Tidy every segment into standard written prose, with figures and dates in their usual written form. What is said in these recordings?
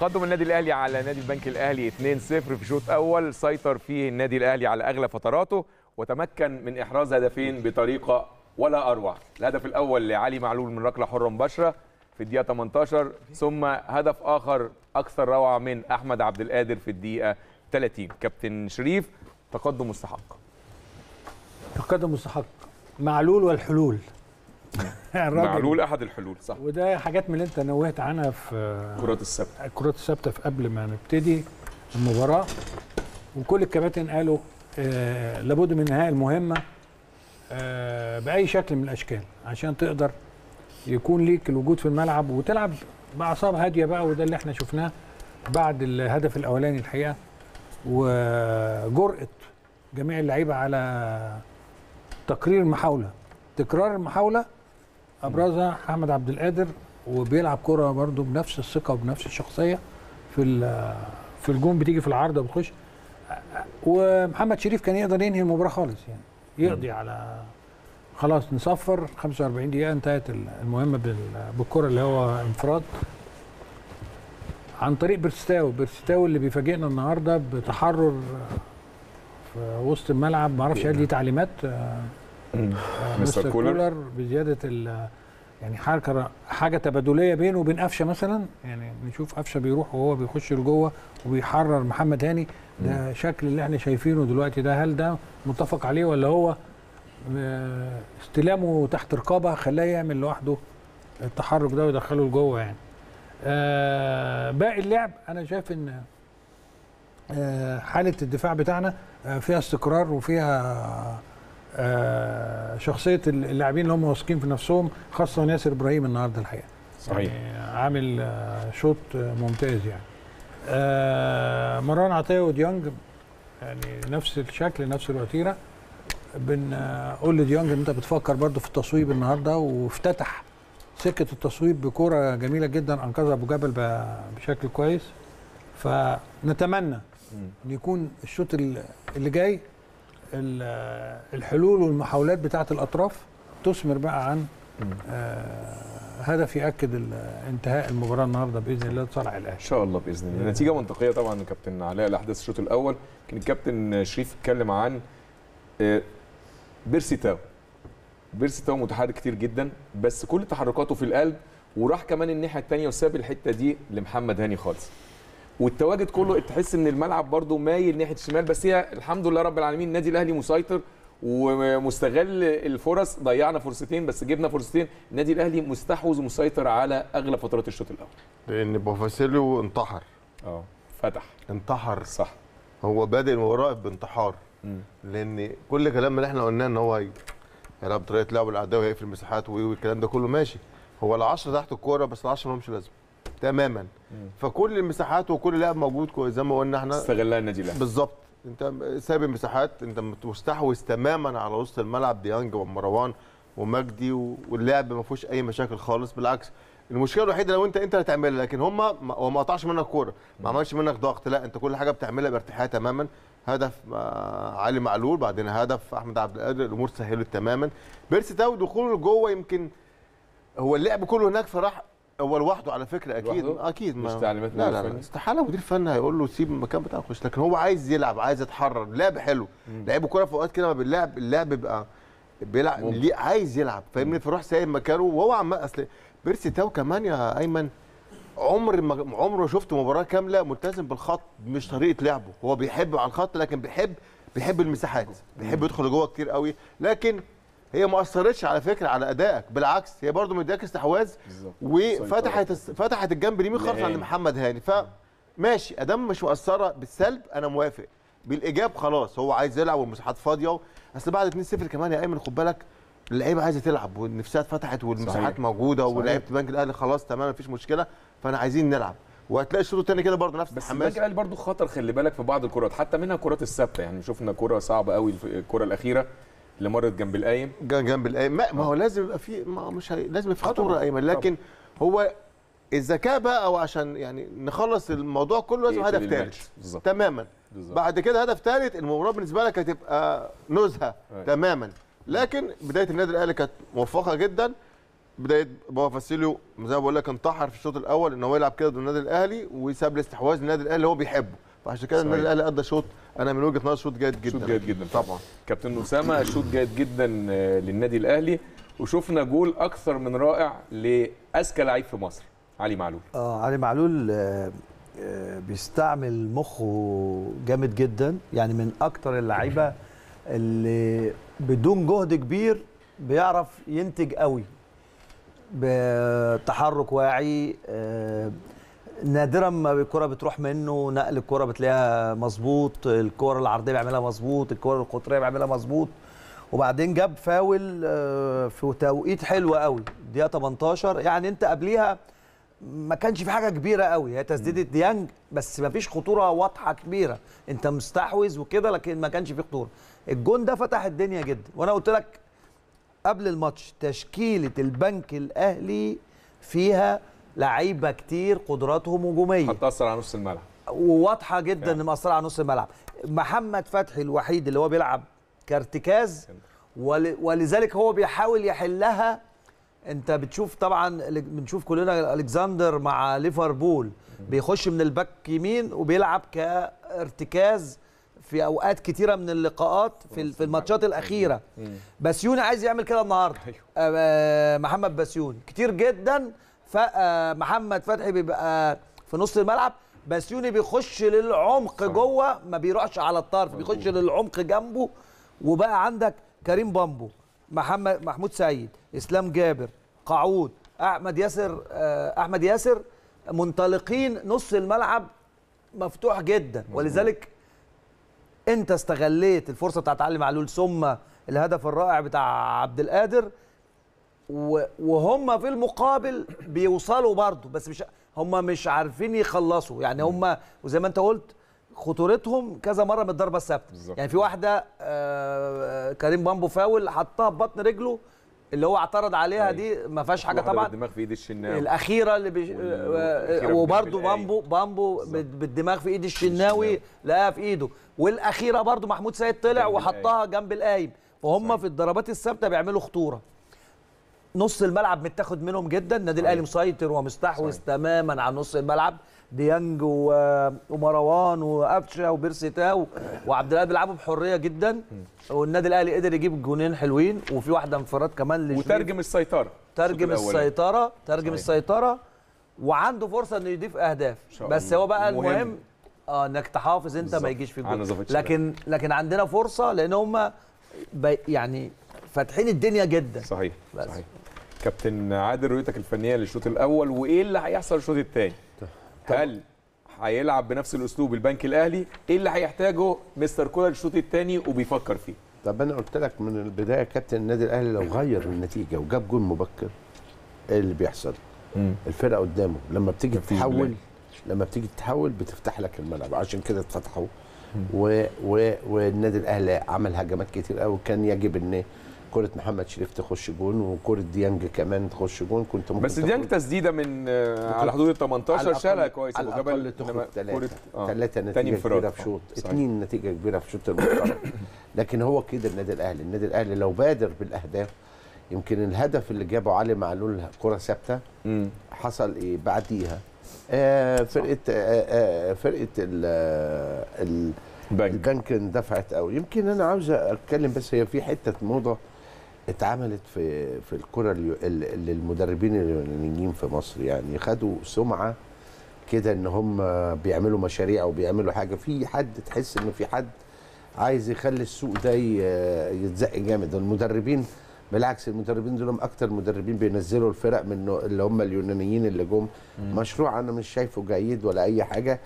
تقدم النادي الاهلي على نادي البنك الاهلي 2-0 في شوط اول سيطر فيه النادي الاهلي على اغلب فتراته وتمكن من احراز هدفين بطريقه ولا اروع. الهدف الاول لعلي معلول من ركله حره مباشره في الدقيقه 18، ثم هدف اخر اكثر روعه من احمد عبد القادر في الدقيقه 30. كابتن شريف، تقدم مستحق. تقدم مستحق، معلول والحلول. معلول احد الحلول، صح. وده حاجات من اللي انت نوهت عنها في كرات الثابته، الكرات الثابته في قبل ما نبتدي المباراه، وكل الكباتن قالوا لابد من انهاء المهمه باي شكل من الاشكال عشان تقدر يكون ليك الوجود في الملعب وتلعب باعصاب هاديه بقى، وده اللي احنا شفناه بعد الهدف الاولاني الحقيقه، وجرأه جميع اللعيبه على تقرير المحاوله، تكرار المحاوله ابرزها احمد عبد القادر، وبيلعب كره برده بنفس الثقه وبنفس الشخصيه في الجون، بتيجي في العارضه بتخش. ومحمد شريف كان يقدر ينهي المباراه خالص، يعني يقضي على خلاص نصفر 45 دقيقه، انتهت المهمه بالكره اللي هو انفراد عن طريق برستاو اللي بيفاجئنا النهارده بتحرر في وسط الملعب، ما اعرفش هل دي تعليمات مستر كولر بزياده يعني حاجه تبادليه بينه وبين قفشه مثلا، يعني نشوف قفشه بيروح وهو بيخش لجوه وبيحرر محمد هاني. ده شكل اللي احنا شايفينه دلوقتي، ده هل ده متفق عليه ولا هو استلامه تحت رقابه خلاه يعمل لوحده التحرك ده ويدخله لجوه؟ يعني باقي اللعب انا شايف ان حاله الدفاع بتاعنا فيها استقرار وفيها شخصيه اللاعبين اللي هم واثقين في نفسهم، خاصه ياسر ابراهيم النهارده الحقيقه صحيح يعني عامل شوط ممتاز. يعني مروان عطية وديانج يعني نفس الشكل نفس الوتيره. بنقول لديانج ان انت بتفكر برده في التصويب النهارده، وافتتح سكه التصويب بكره جميله جدا انقذها ابو جبل بشكل كويس. فنتمنى ان يكون الشوط اللي جاي الحلول والمحاولات بتاعه الاطراف تثمر بقى عن هدف ياكد انتهاء المباراه النهارده باذن الله لصالح الاهلي ان شاء الله باذن الله. نتيجه منطقيه طبعا كابتن علاء لاحداث الشوط الاول. كان الكابتن شريف اتكلم عن بيرسيتاو متحرك كتير جدا، بس كل تحركاته في القلب، وراح كمان الناحيه الثانيه وساب الحته دي لمحمد هاني خالص، والتواجد كله تحس ان الملعب برده مايل ناحيه الشمال. بس هي الحمد لله رب العالمين النادي الاهلي مسيطر ومستغل الفرص. ضيعنا فرصتين بس جبنا فرصتين. النادي الاهلي مستحوذ ومسيطر على اغلب فترات الشوط الاول، لان بواسيليو انتحر، فتح انتحر، صح. هو بادئ المباراه بانتحار، لان كل كلام اللي احنا قلناه ان هو هيلعب بطريقه لعب الاعداء وهيقفل المساحات والكلام ده كله ماشي. هو ال10 تحت الكوره، بس ال10 مالهمش لازمه تماما. فكل المساحات وكل لعب موجود زي ما قلنا احنا استغلها النادي الاهلي بالظبط. انت ساب المساحات، انت مستحوذ تماما على وسط الملعب، ديانج ومروان ومجدي، واللعب ما فيهوش اي مشاكل خالص. بالعكس، المشكله الوحيده لو انت اللي هتعملها، لكن هو ما قطعش منك كوره، ما عملش منك ضغط، لا انت كل حاجه بتعملها بارتياح تماما. هدف علي معلول، بعدين هدف احمد عبد القادر، الامور سهلت تماما. بيرستاو دخوله لجوه، يمكن هو اللعب كله هناك، فراح هو لوحده على فكره. اكيد لوحده؟ اكيد مش تعليمات، لا استحاله مدير فني هيقول له سيب المكان بتاعك خش، لكن هو عايز يلعب، عايز يتحرر. لعب حلو، لعب كوره في اوقات كده ما باللعب، اللعب بيبقى بيلعب ليه، عايز يلعب فاهمني، فيروح سايب مكانه وهو عمال. اصل بيرستاو كمان يا ايمن عمره شفت مباراه كامله ملتزم بالخط، مش طريقه لعبه. هو بيحب على الخط، لكن بيحب المساحات، بيحب يدخل جوه كتير قوي. لكن هي ما اثرتش على فكره على ادائك، بالعكس هي برده مديك استحواذ، وفتحت الجنب اليمين خالص عند محمد هاني. فماشي، ادام مش مؤثره بالسلب انا موافق، بالايجاب خلاص هو عايز يلعب والمساحات فاضيه. اصل بعد 2-0 كمان يا ايمن خد بالك، اللعيبه عايزه تلعب والنفسات فتحت والمساحات صحيح. موجوده ولاعيبه البنك الاهلي خلاص تمام مفيش مشكله، فانا عايزين نلعب. وهتلاقي الشوط الثاني كده برضه نفس الحماس. بس البنك الاهلي برضه خطر، خلي بالك في بعض الكرات، حتى منها كرات الثابته. يعني شفنا كره صعبه قوي، الكره الاخيره اللي مرت جنب القايم. ما هو لازم يبقى في، مش لازم يبقى في خطوره ايمن، لكن هو الذكاء بقى، او عشان يعني نخلص الموضوع كله لازم هدف ثالث تماما. بعد كده هدف ثالث، المباراه بالنسبه لك هتبقى نزهه تماما. لكن بدايه النادي الاهلي كانت موفقه جدا، بدايه بواسيليو زي ما بقول لك انتحر في الشوط الاول ان هو يلعب كده ضد النادي الاهلي وساب الاستحواذ للنادي الاهلي اللي هو بيحبه، فعشان كده النادي الاهلي ادى شوط انا من وجهه نظري شوط جيد جدا. شوط جيد جدا طبعا كابتن اسامه، شوط جيد جدا للنادي الاهلي، وشفنا جول اكثر من رائع لاذكى لعيب في مصر علي معلول. علي معلول بيستعمل مخه جامد جدا، يعني من اكتر اللعيبه اللي بدون جهد كبير بيعرف ينتج قوي بتحرك واعي، نادرا ما الكره بتروح منه، نقل الكره بتلاقيها مظبوط، الكره العرضيه بيعملها مظبوط، الكره القطريه بيعملها مظبوط، وبعدين جاب فاول في توقيت حلو قوي دقيقه 18، يعني انت قبليها ما كانش في حاجه كبيره قوي، هي تسديده ديانج بس ما فيش خطوره واضحه كبيره، انت مستحوذ وكده لكن ما كانش في خطوره. الجون ده فتح الدنيا جدا، وانا قلت لك قبل الماتش تشكيله البنك الاهلي فيها لعيبه كتير قدراتهم هجوميه هتاثر على نص الملعب، وواضحه جدا ان يعني مأثره على نص الملعب. محمد فتحي الوحيد اللي هو بيلعب كارتكاز، ولذلك هو بيحاول يحلها. انت بتشوف طبعا بنشوف كلنا الكسندر مع ليفربول بيخش من الباك يمين وبيلعب كارتكاز في اوقات كتيره من اللقاءات في الماتشات الاخيره. باسيوني عايز يعمل كده النهارده، محمد باسيوني كتير جدا، فمحمد فتحي بيبقى في نص الملعب، باسيوني بيخش للعمق جوه ما بيروحش على الطرف، بيخش للعمق جنبه. وبقى عندك كريم بامبو، محمود سعيد، اسلام جابر، قعود، احمد ياسر منطلقين، نص الملعب مفتوح جدا. ولذلك انت استغليت الفرصه بتاعت علي معلول ثم الهدف الرائع بتاع عبد القادر، وهم في المقابل بيوصلوا برضه، بس هم مش عارفين يخلصوا، يعني هم وزي ما انت قلت خطورتهم كذا مره من الضربه الثابته، يعني في واحده كريم بامبو فاول حطها ببطن رجله اللي هو اعترض عليها دي ما فيهاش حاجه طبعا، بالدماغ في ايد الشناوي الاخيره اللي وبرده بامبو بالدماغ في ايد الشناوي لقاها في ايده، والاخيره برده محمود سيد طلع وحطها جنب القايم، فهم في الضربات الثابته بيعملوا خطوره. نص الملعب متاخد منهم جدا، النادي الاهلي مسيطر ومستحوذ تماما على نص الملعب، ديانج ومروان وقفشه وبرستاو وعبد القادر بيلعبوا بحريه جدا، والنادي الاهلي قدر يجيب جونين حلوين وفي واحده انفراد كمان لشريف، وترجم السيطره ترجم السيطره وعنده فرصه انه يضيف اهداف، بس هو بقى المهم انك تحافظ انت ما يجيش في الجون. لكن عندنا فرصه لان هم يعني فاتحين الدنيا جدا. صحيح. كابتن عادل، رؤيتك الفنيه للشوط الاول وايه اللي هيحصل الشوط الثاني؟ هل هيلعب بنفس الاسلوب البنك الاهلي؟ ايه اللي هيحتاجه مستر كولر الشوط الثاني وبيفكر فيه؟ طب انا قلت لك من البدايه كابتن، النادي الاهلي لو غير النتيجه وجاب جول مبكر ايه اللي بيحصل؟ الفرقه قدامه لما بتيجي تحول بتفتح لك الملعب، عشان كده اتفتحوا والنادي الاهلي عمل هجمات كتير قوي، كان يجب ان كرة محمد شريف تخش جون وكرة ديانج كمان تخش جون، كنت ممكن بس ديانج تسديده من على حدود ال 18 شالها كويس على الأقل، تخرج 3 نتيجة كبيرة في شوط، 2 نتيجة كبيرة في شوط المباراة. لكن هو كده النادي الأهلي لو بادر بالأهداف، يمكن الهدف اللي جابه علي معلول كرة ثابتة، حصل إيه بعديها؟ فرقة البنك اندفعت قوي. يمكن انا عاوز اتكلم بس، هي في حته موضه اتعملت في الكره اللي المدربين اليونانيين في مصر، يعني خدوا سمعه كده ان هم بيعملوا مشاريع او بيعملوا حاجه، في حد تحس ان في حد عايز يخلي السوق ده يتزق جامد. المدربين بالعكس، المدربين دول اكتر مدربين بينزلوا الفرق من اللي هم اليونانيين اللي جم، مشروع انا مش شايفه جيد ولا اي حاجه،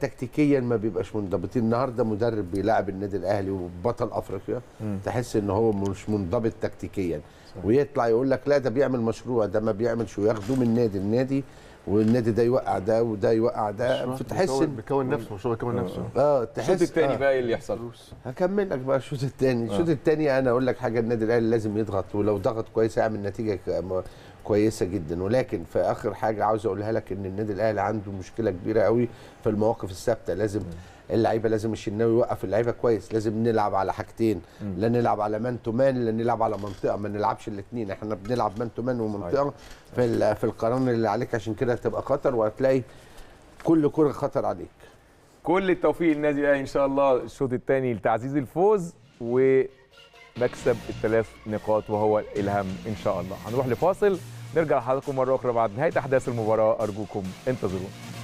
تكتيكيا ما بيبقاش منضبطين. النهارده مدرب بيلاعب النادي الاهلي وبطل افريقيا، تحس ان هو مش منضبط تكتيكيا، ويطلع يقول لك لا ده بيعمل مشروع، ده ما بيعملش، وياخدوه من نادي لنادي، والنادي ده يوقع ده وده يوقع ده، فتحس بيكون نفسه مشروع، بيكون نفسه. تحس الشوط الثاني بقى ايه اللي يحصل؟ هكمل لك بقى الشوط الثاني. الشوط الثاني انا اقول لك حاجه، النادي الاهلي لازم يضغط، ولو ضغط كويس هيعمل نتيجه كويسه جدا. ولكن في اخر حاجه عاوز اقولها لك، ان النادي الاهلي عنده مشكله كبيره قوي في المواقف الثابته، لازم اللعيبه لازم الشناوي يوقف اللعيبه كويس، لازم نلعب على حاجتين، لا نلعب على مان تو مان، لا نلعب على منطقه، ما نلعبش الاثنين، احنا بنلعب مان تو مان ومنطقه في القرار اللي عليك، عشان كده هتبقى خطر وهتلاقي كل كره خطر عليك. كل التوفيق للنادي الاهلي ان شاء الله الشوط الثاني لتعزيز الفوز ومكسب ال3 نقاط وهو الاهم ان شاء الله. هنروح لفاصل، نرجع لحضراتكم مره اخرى بعد نهايه احداث المباراه، ارجوكم انتظرونا.